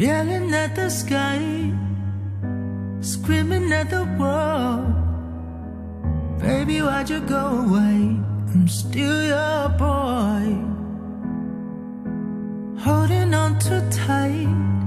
Yelling at the sky, screaming at the world. Baby, why'd you go away? I'm still your boy, holding on too tight.